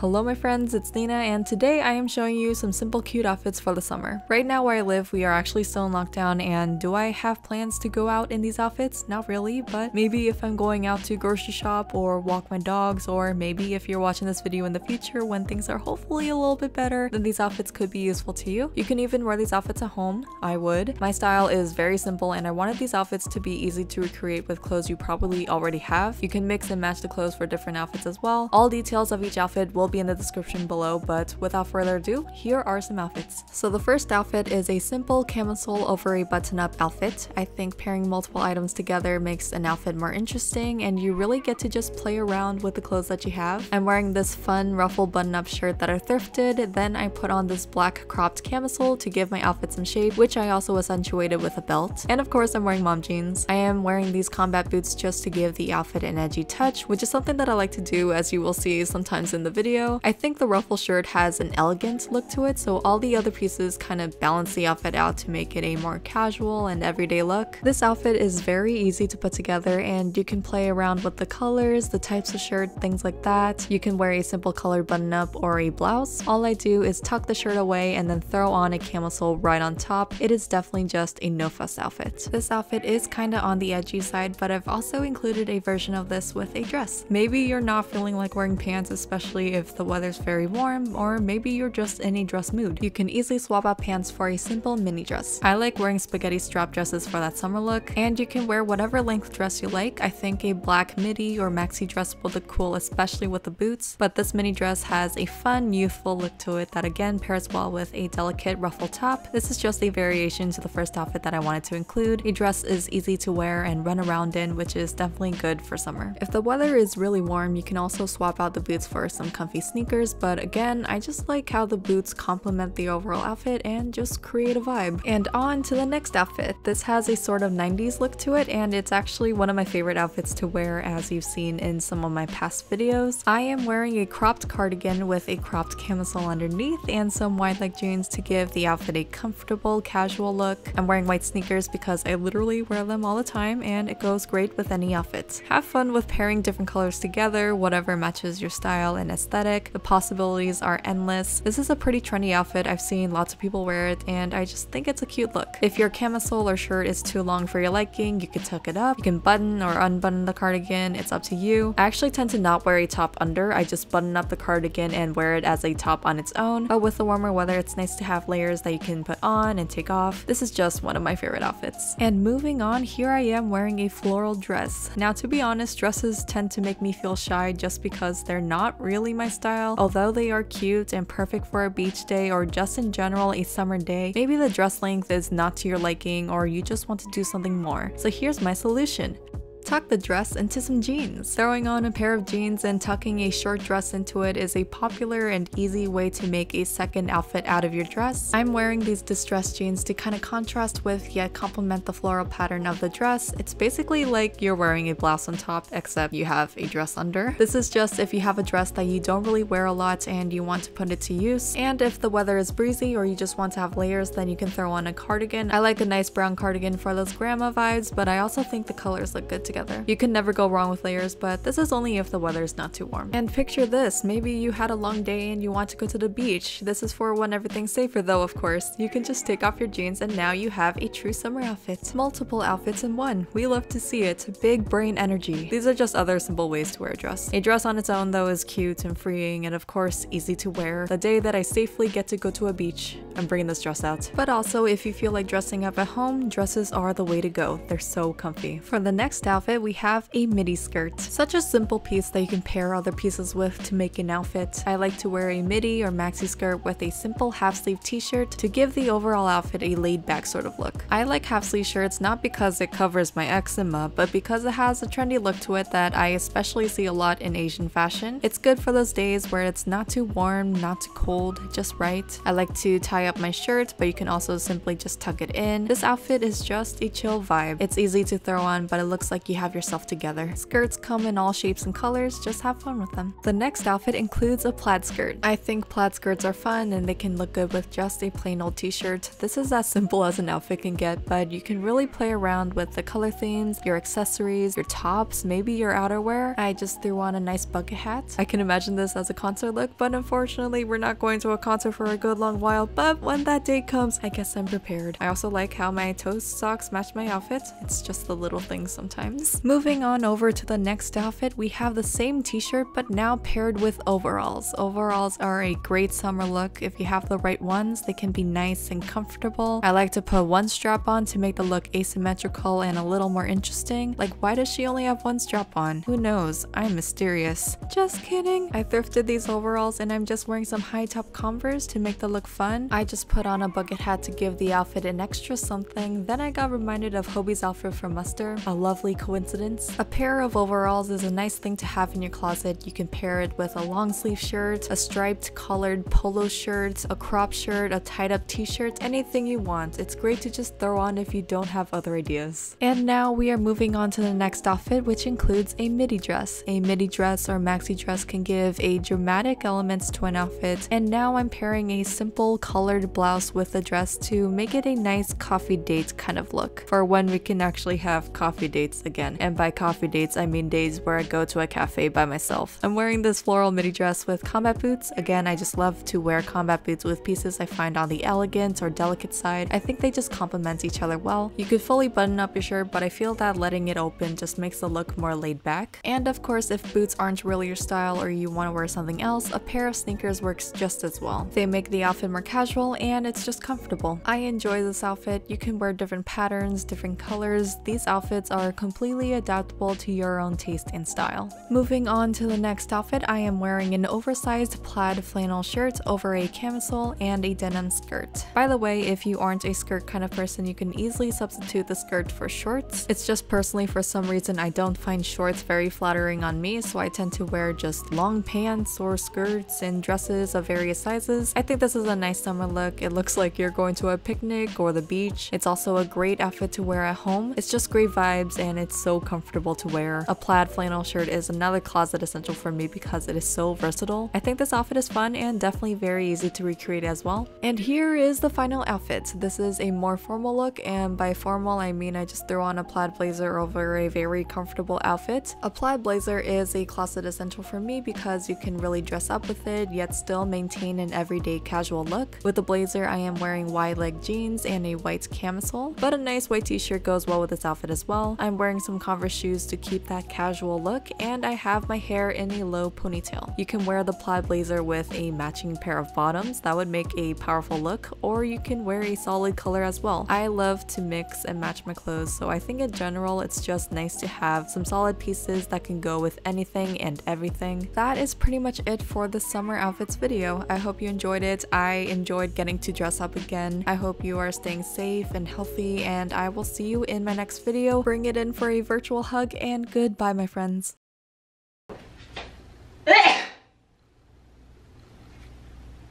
Hello my friends, it's Nina and today I am showing you some simple cute outfits for the summer. Right now where I live, we are actually still in lockdown, and do I have plans to go out in these outfits? Not really, but maybe if I'm going out to grocery shop or walk my dogs, or maybe if you're watching this video in the future when things are hopefully a little bit better, then these outfits could be useful to you. You can even wear these outfits at home. I would. My style is very simple and I wanted these outfits to be easy to recreate with clothes you probably already have. You can mix and match the clothes for different outfits as well. All details of each outfit will be in the description below, but without further ado, here are some outfits. So the first outfit is a simple camisole over a button-up outfit. I think pairing multiple items together makes an outfit more interesting, and you really get to just play around with the clothes that you have. I'm wearing this fun ruffle button-up shirt that I thrifted, then I put on this black cropped camisole to give my outfit some shape, which I also accentuated with a belt. And of course I'm wearing mom jeans. I am wearing these combat boots just to give the outfit an edgy touch, which is something that I like to do, as you will see sometimes in the video. I think the ruffle shirt has an elegant look to it, so all the other pieces kind of balance the outfit out to make it a more casual and everyday look. This outfit is very easy to put together, and you can play around with the colors, the types of shirt, things like that. You can wear a simple colored button-up or a blouse. All I do is tuck the shirt away and then throw on a camisole right on top. It is definitely just a no-fuss outfit. This outfit is kind of on the edgy side, but I've also included a version of this with a dress. Maybe you're not feeling like wearing pants, especially if the weather's very warm, or maybe you're just in a dress mood. You can easily swap out pants for a simple mini dress. I like wearing spaghetti strap dresses for that summer look, and you can wear whatever length dress you like. I think a black midi or maxi dress will look cool, especially with the boots, but this mini dress has a fun, youthful look to it that again pairs well with a delicate ruffle top. This is just a variation to the first outfit that I wanted to include. A dress is easy to wear and run around in, which is definitely good for summer. If the weather is really warm, you can also swap out the boots for some comfy sneakers, but again, I just like how the boots complement the overall outfit and just create a vibe. And on to the next outfit. This has a sort of 90s look to it, and it's actually one of my favorite outfits to wear, as you've seen in some of my past videos. I am wearing a cropped cardigan with a cropped camisole underneath and some wide leg jeans to give the outfit a comfortable, casual look. I'm wearing white sneakers because I literally wear them all the time, and it goes great with any outfit. Have fun with pairing different colors together, whatever matches your style and aesthetic. The possibilities are endless. This is a pretty trendy outfit. I've seen lots of people wear it, and I just think it's a cute look. If your camisole or shirt is too long for your liking, you can tuck it up. You can button or unbutton the cardigan. It's up to you. I actually tend to not wear a top under. I just button up the cardigan and wear it as a top on its own. But with the warmer weather, it's nice to have layers that you can put on and take off. This is just one of my favorite outfits. And moving on, here I am wearing a floral dress. Now, to be honest, dresses tend to make me feel shy just because they're not really my style. Although they are cute and perfect for a beach day or just in general a summer day, maybe the dress length is not to your liking, or you just want to do something more. So here's my solution. Tuck the dress into some jeans. Throwing on a pair of jeans and tucking a short dress into it is a popular and easy way to make a second outfit out of your dress. I'm wearing these distressed jeans to kind of contrast with yet complement the floral pattern of the dress. It's basically like you're wearing a blouse on top, except you have a dress under. This is just if you have a dress that you don't really wear a lot and you want to put it to use. And if the weather is breezy or you just want to have layers, then you can throw on a cardigan. I like a nice brown cardigan for those grandma vibes, but I also think the colors look good together. You can never go wrong with layers, but this is only if the weather is not too warm. And picture this, maybe you had a long day and you want to go to the beach. This is for when everything's safer though, of course. You can just take off your jeans and now you have a true summer outfit. Multiple outfits in one. We love to see it. Big brain energy. These are just other simple ways to wear a dress. A dress on its own though is cute and freeing, and of course easy to wear. The day that I safely get to go to a beach, I'm bringing this dress out. But also, if you feel like dressing up at home, dresses are the way to go. They're so comfy. For the next outfit, we have a midi skirt. Such a simple piece that you can pair other pieces with to make an outfit. I like to wear a midi or maxi skirt with a simple half sleeve t-shirt to give the overall outfit a laid back sort of look. I like half sleeve shirts not because it covers my eczema, but because it has a trendy look to it that I especially see a lot in Asian fashion. It's good for those days where it's not too warm, not too cold, just right. I like to tie up my shirt, but you can also simply just tuck it in. This outfit is just a chill vibe. It's easy to throw on, but it looks like you have yourself together. Skirts come in all shapes and colors, just have fun with them. The next outfit includes a plaid skirt. I think plaid skirts are fun and they can look good with just a plain old t-shirt. This is as simple as an outfit can get, but you can really play around with the color themes, your accessories, your tops, maybe your outerwear. I just threw on a nice bucket hat. I can imagine this as a concert look, but unfortunately we're not going to a concert for a good long while, but when that day comes, I guess I'm prepared. I also like how my toast socks match my outfit. It's just the little things sometimes. Moving on over to the next outfit, we have the same t-shirt but now paired with overalls. Overalls are a great summer look. If you have the right ones, they can be nice and comfortable. I like to put one strap on to make the look asymmetrical and a little more interesting. Like, why does she only have one strap on? Who knows? I'm mysterious. Just kidding. I thrifted these overalls and I'm just wearing some high top Converse to make the look fun. I just put on a bucket hat to give the outfit an extra something. Then I got reminded of Hobie's outfit from Muster. A lovely coincidence. A pair of overalls is a nice thing to have in your closet. You can pair it with a long sleeve shirt, a striped collared polo shirt, a crop shirt, a tied up t-shirt, anything you want. It's great to just throw on if you don't have other ideas. And now we are moving on to the next outfit, which includes a midi dress. A midi dress or maxi dress can give a dramatic elements to an outfit. And now I'm pairing a simple colored blouse with a dress to make it a nice coffee date kind of look. For when we can actually have coffee dates again. And by coffee dates, I mean days where I go to a cafe by myself. I'm wearing this floral midi dress with combat boots. Again, I just love to wear combat boots with pieces I find on the elegant or delicate side. I think they just complement each other well. You could fully button up your shirt, but I feel that letting it open just makes the look more laid back. And of course, if boots aren't really your style or you want to wear something else, a pair of sneakers works just as well. They make the outfit more casual and it's just comfortable. I enjoy this outfit. You can wear different patterns, different colors. These outfits are completely adaptable to your own taste and style. Moving on to the next outfit, I am wearing an oversized plaid flannel shirt over a camisole and a denim skirt. By the way, if you aren't a skirt kind of person, you can easily substitute the skirt for shorts. It's just personally, for some reason, I don't find shorts very flattering on me, so I tend to wear just long pants or skirts and dresses of various sizes. I think this is a nice summer look. It looks like you're going to a picnic or the beach. It's also a great outfit to wear at home. It's just great vibes and it's so comfortable to wear. A plaid flannel shirt is another closet essential for me because it is so versatile. I think this outfit is fun and definitely very easy to recreate as well. And here is the final outfit. This is a more formal look, and by formal I mean I just threw on a plaid blazer over a very comfortable outfit. A plaid blazer is a closet essential for me because you can really dress up with it yet still maintain an everyday casual look. With the blazer, I am wearing wide leg jeans and a white camisole, but a nice white t-shirt goes well with this outfit as well. I'm wearing some Converse shoes to keep that casual look, and I have my hair in a low ponytail. You can wear the plaid blazer with a matching pair of bottoms. That would make a powerful look, or you can wear a solid color as well. I love to mix and match my clothes, so I think in general it's just nice to have some solid pieces that can go with anything and everything. That is pretty much it for the summer outfits video. I hope you enjoyed it. I enjoyed getting to dress up again. I hope you are staying safe and healthy, and I will see you in my next video. Bring it in for a virtual hug, and goodbye, my friends.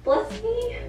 Bless me.